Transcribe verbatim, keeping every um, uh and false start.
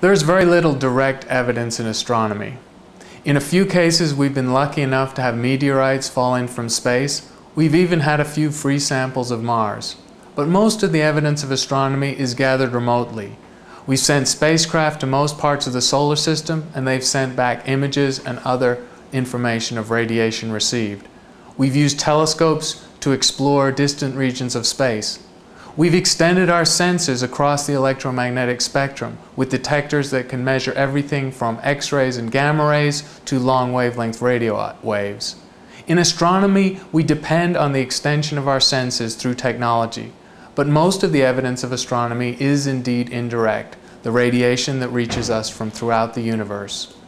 There's very little direct evidence in astronomy. In a few cases, we've been lucky enough to have meteorites falling from space. We've even had a few free samples of Mars. But most of the evidence of astronomy is gathered remotely. We've sent spacecraft to most parts of the solar system, and they've sent back images and other information of radiation received. We've used telescopes to explore distant regions of space. We've extended our sensors across the electromagnetic spectrum with detectors that can measure everything from X-rays and gamma rays to long wavelength radio waves. In astronomy, we depend on the extension of our senses through technology, but most of the evidence of astronomy is indeed indirect, the radiation that reaches us from throughout the universe.